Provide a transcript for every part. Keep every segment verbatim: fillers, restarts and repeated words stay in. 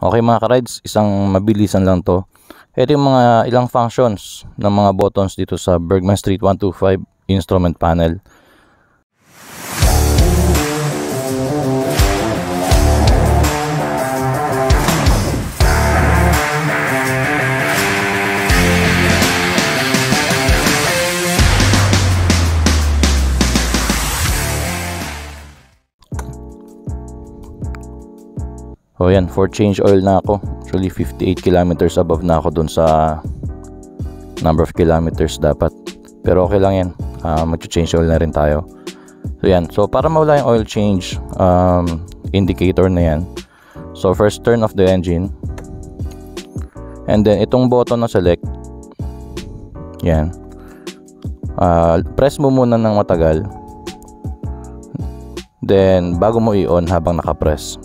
Okay mga ka-rides, isang mabilisan lang to. Ito yung mga ilang functions ng mga buttons dito sa Burgman Street one two five instrument panel. So yan, for change oil na ako. Actually fifty-eight kilometers above na ako dun sa number of kilometers dapat. Pero okay lang yan, uh, mag-change oil na rin tayo. So yan, so para mawala yung oil change um, indicator na yan. So first, turn off the engine. And then itong button na select, yan, uh, press mo muna ng matagal. Then bago mo i-on habang nakapress.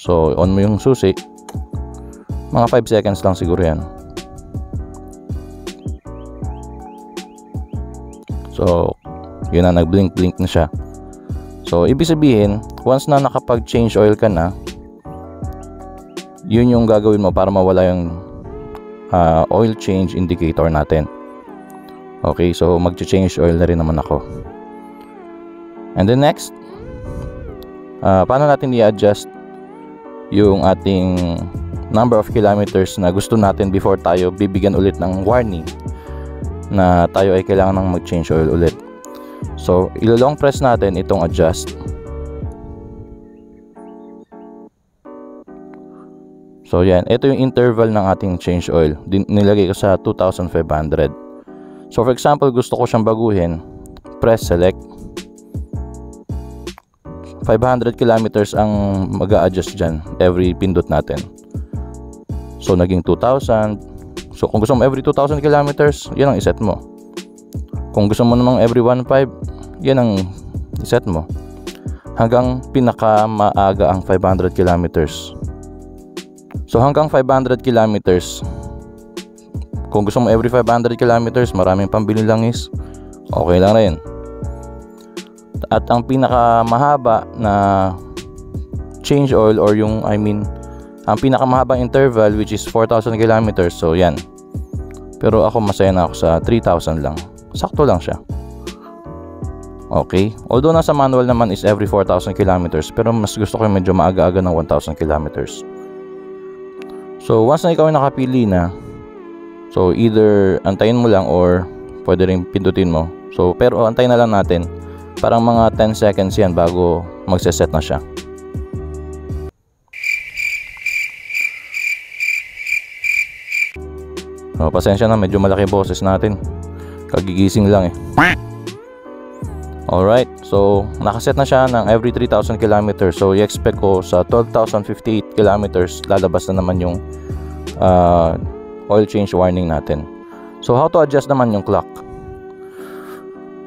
So, on mo yung susi. Mga five seconds lang siguro yan. So, yun na, nag-blink-blink na siya. So, ibig sabihin, once na nakapag-change oil ka na, yun yung gagawin mo para mawala yung uh, oil change indicator natin. Okay, so mag-change oil na rin naman ako. And then next, uh, paano natin i-adjust yung ating number of kilometers na gusto natin before tayo bibigyan ulit ng warning na tayo ay kailangan ng mag-change oil ulit. So, ilo-long press natin itong adjust. So, yan. Ito yung interval ng ating change oil. Nilagay ko sa two thousand five hundred. So, for example, gusto ko siyang baguhin. Press select. five hundred kilometers ang mag-a-adjust dyan every pindot natin. So naging two thousand. So kung gusto mo every two thousand kilometers, yan ang iset mo. Kung gusto mo namang every one point five, yan ang iset mo. Hanggang pinaka maaga ang five hundred kilometers. So hanggang five hundred kilometers. Kung gusto mo every five hundred kilometers, maraming pambili langis, okay lang rin. At ang pinakamahaba na change oil or yung I mean ang pinakamahabang interval which is four thousand kilometers, so yan. Pero ako masaya na ako sa three thousand lang. Sakto lang siya. Okay, although nasa manual naman is every four thousand kilometers, pero mas gusto ko yung medyo maaga-aga ng one thousand kilometers. So once na ikaw ay nakapili na, so either antayin mo lang or pwede rin pindutin mo. So pero antayin na lang natin. Parang mga ten seconds yan bago magseset na siya. Oh, pasensya na, medyo malaki boses natin. Kagigising lang eh. Alright, so nakaset na siya ng every three thousand kilometers. So i-expect ko sa twelve thousand fifty-eight kilometers lalabas na naman yung uh, oil change warning natin. So how to adjust naman yung clock?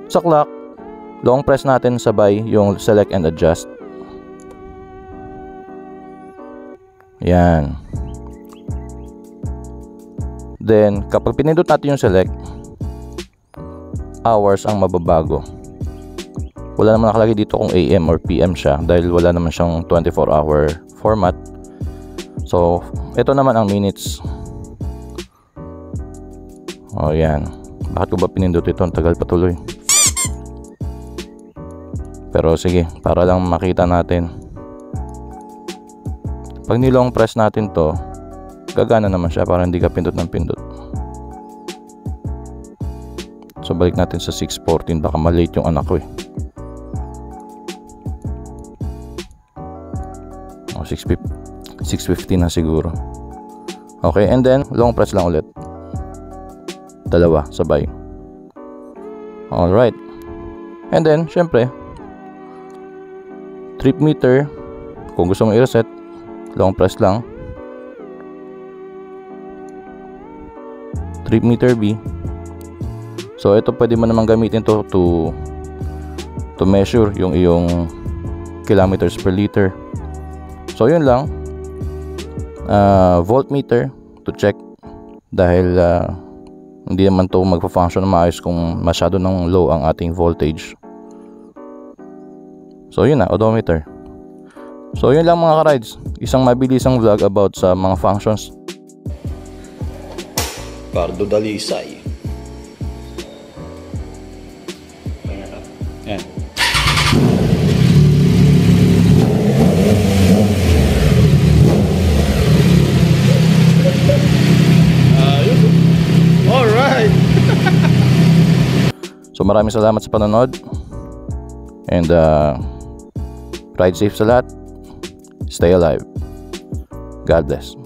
Sa clock, long press natin sabay yung select and adjust. Yan. Then, kapag pinindot natin yung select, hours ang mababago. Wala naman nakalagay dito kung A M or P M siya dahil wala naman siyang twenty-four hour format. So, ito naman ang minutes. O, yan. Bakit ko ba pinindot ito? Ang tagal patuloy. Pero sige, para lang makita natin. Pag nilong press natin to, gagana naman siya para hindi ka pindot ng pindot. So balik natin sa six fourteen, baka malate yung anak ko eh. O, six fifteen na siguro. Okay, and then long press lang ulit. Dalawa, sabay. Alright. And then, syempre, trip meter, kung gusto mo i-reset, long press lang. Trip meter B. So ito pwede mo naman gamitin to to to measure yung iyong kilometers per liter. So yun lang. Uh, voltmeter to check dahil uh, hindi naman to magpa-function na maayos kung masyado ng low ang ating voltage. So yun na, odometer. So yun lang mga ka-rides, isang mabilisang vlog about sa mga functions. Pardo Dalisay. Yan. Uh, Alright. So maraming salamat sa panonood. And uh, ride safe sa lahat. Stay alive. God bless.